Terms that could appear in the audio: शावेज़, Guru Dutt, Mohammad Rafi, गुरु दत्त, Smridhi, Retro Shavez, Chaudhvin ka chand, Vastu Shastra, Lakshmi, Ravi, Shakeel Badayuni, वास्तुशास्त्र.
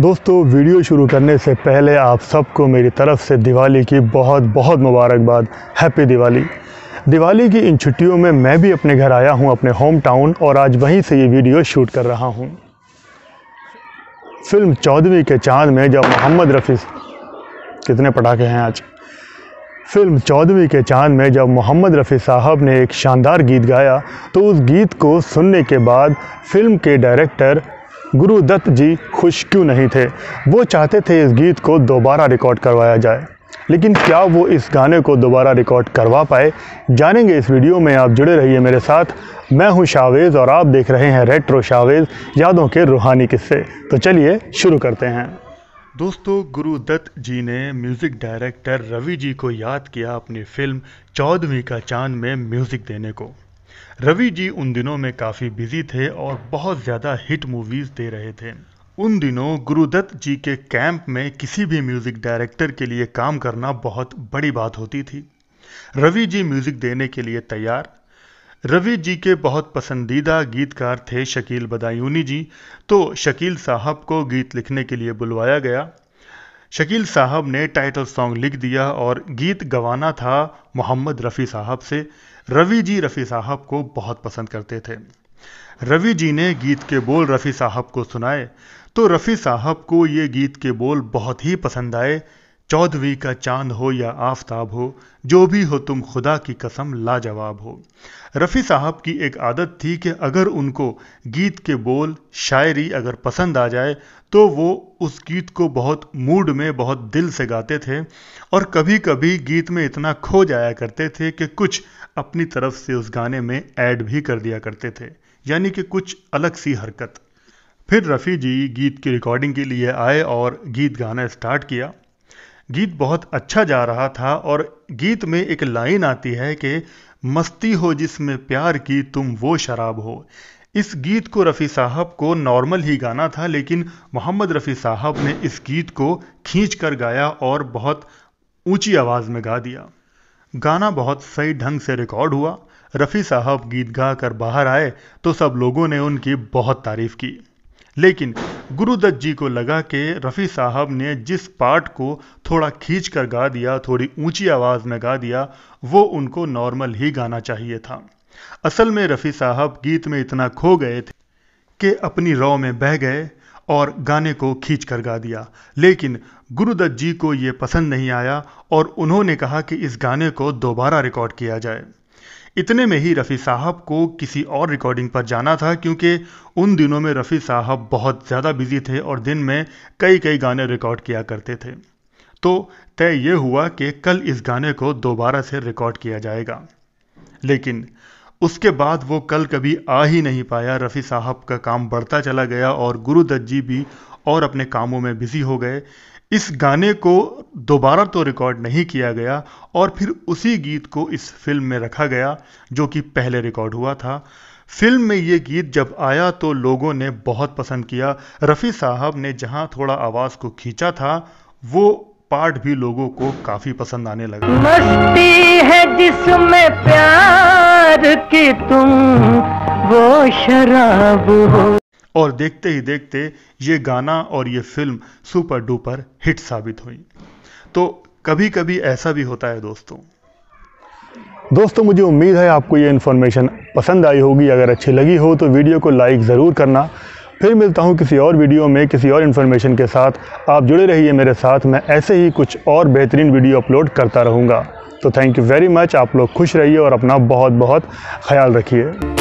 दोस्तों वीडियो शुरू करने से पहले आप सबको मेरी तरफ़ से दिवाली की बहुत बहुत मुबारकबाद। हैप्पी दिवाली। दिवाली की इन छुट्टियों में मैं भी अपने घर आया हूं, अपने होम टाउन, और आज वहीं से ये वीडियो शूट कर रहा हूं। फिल्म चौदहवीं के चांद में जब मोहम्मद रफ़ी कितने पटाखे हैं आज फिल्म चौदहवीं के चांद में जब मोहम्मद रफ़ी साहब ने एक शानदार गीत गाया तो उस गीत को सुनने के बाद फिल्म के डायरेक्टर गुरु दत्त जी खुश क्यों नहीं थे। वो चाहते थे इस गीत को दोबारा रिकॉर्ड करवाया जाए, लेकिन क्या वो इस गाने को दोबारा रिकॉर्ड करवा पाए, जानेंगे इस वीडियो में। आप जुड़े रहिए मेरे साथ। मैं हूं शावेज़ और आप देख रहे हैं रेट्रो शावेज़, यादों के रूहानी किस्से। तो चलिए शुरू करते हैं। दोस्तों, गुरु दत्त जी ने म्यूज़िक डायरेक्टर रवि जी को याद किया अपनी फिल्म चौदहवीं का चांद में म्यूज़िक देने को। रवि जी उन दिनों में काफ़ी बिजी थे और बहुत ज़्यादा हिट मूवीज़ दे रहे थे। उन दिनों गुरुदत्त जी के कैंप में किसी भी म्यूज़िक डायरेक्टर के लिए काम करना बहुत बड़ी बात होती थी। रवि जी म्यूज़िक देने के लिए तैयार। रवि जी के बहुत पसंदीदा गीतकार थे शकील बदायूनी जी, तो शकील साहब को गीत लिखने के लिए बुलवाया गया। शकील साहब ने टाइटल सॉन्ग लिख दिया और गीत गवाना था मोहम्मद रफ़ी साहब से। रवि जी रफ़ी साहब को बहुत पसंद करते थे। रवि जी ने गीत के बोल रफ़ी साहब को सुनाए तो रफ़ी साहब को ये गीत के बोल बहुत ही पसंद आए। चौदहवीं का चांद हो या आफताब हो, जो भी हो तुम खुदा की कसम लाजवाब हो। रफ़ी साहब की एक आदत थी कि अगर उनको गीत के बोल, शायरी अगर पसंद आ जाए तो वो उस गीत को बहुत मूड में, बहुत दिल से गाते थे और कभी कभी गीत में इतना खो जाया करते थे कि कुछ अपनी तरफ से उस गाने में ऐड भी कर दिया करते थे, यानी कि कुछ अलग सी हरकत। फिर रफ़ी जी गीत की रिकॉर्डिंग के लिए आए और गीत गाना स्टार्ट किया। गीत बहुत अच्छा जा रहा था और गीत में एक लाइन आती है कि मस्ती हो जिसमें प्यार की तुम वो शराब हो। इस गीत को रफ़ी साहब को नॉर्मल ही गाना था, लेकिन मोहम्मद रफ़ी साहब ने इस गीत को खींच कर गाया और बहुत ऊंची आवाज़ में गा दिया। गाना बहुत सही ढंग से रिकॉर्ड हुआ। रफ़ी साहब गीत गा कर बाहर आए तो सब लोगों ने उनकी बहुत तारीफ़ की, लेकिन गुरुदत्त जी को लगा कि रफ़ी साहब ने जिस पार्ट को थोड़ा खींच कर गा दिया, थोड़ी ऊंची आवाज़ में गा दिया, वो उनको नॉर्मल ही गाना चाहिए था। असल में रफ़ी साहब गीत में इतना खो गए थे कि अपनी रौ में बह गए और गाने को खींच कर गा दिया। लेकिन गुरुदत्त जी को ये पसंद नहीं आया और उन्होंने कहा कि इस गाने को दोबारा रिकॉर्ड किया जाए। इतने में ही रफ़ी साहब को किसी और रिकॉर्डिंग पर जाना था, क्योंकि उन दिनों में रफ़ी साहब बहुत ज़्यादा बिजी थे और दिन में कई कई गाने रिकॉर्ड किया करते थे। तो तय ये हुआ कि कल इस गाने को दोबारा से रिकॉर्ड किया जाएगा, लेकिन उसके बाद वो कल कभी आ ही नहीं पाया। रफ़ी साहब का काम बढ़ता चला गया और गुरुदत्त जी भी और अपने कामों में बिज़ी हो गए। इस गाने को दोबारा तो रिकॉर्ड नहीं किया गया और फिर उसी गीत को इस फिल्म में रखा गया जो कि पहले रिकॉर्ड हुआ था। फिल्म में ये गीत जब आया तो लोगों ने बहुत पसंद किया। रफ़ी साहब ने जहां थोड़ा आवाज़ को खींचा था, वो पार्ट भी लोगों को काफ़ी पसंद आने लगा। मस्ती है जिसमें प्यार की तुम वो शराब हो। और देखते ही देखते ये गाना और ये फिल्म सुपर डुपर हिट साबित हुई। तो कभी कभी ऐसा भी होता है दोस्तों, मुझे उम्मीद है आपको ये इन्फॉर्मेशन पसंद आई होगी। अगर अच्छी लगी हो तो वीडियो को लाइक ज़रूर करना। फिर मिलता हूँ किसी और वीडियो में, किसी और इन्फॉर्मेशन के साथ। आप जुड़े रहिए मेरे साथ। मैं ऐसे ही कुछ और बेहतरीन वीडियो अपलोड करता रहूँगा। तो थैंक यू वेरी मच। आप लोग खुश रहिए और अपना बहुत बहुत ख्याल रखिए।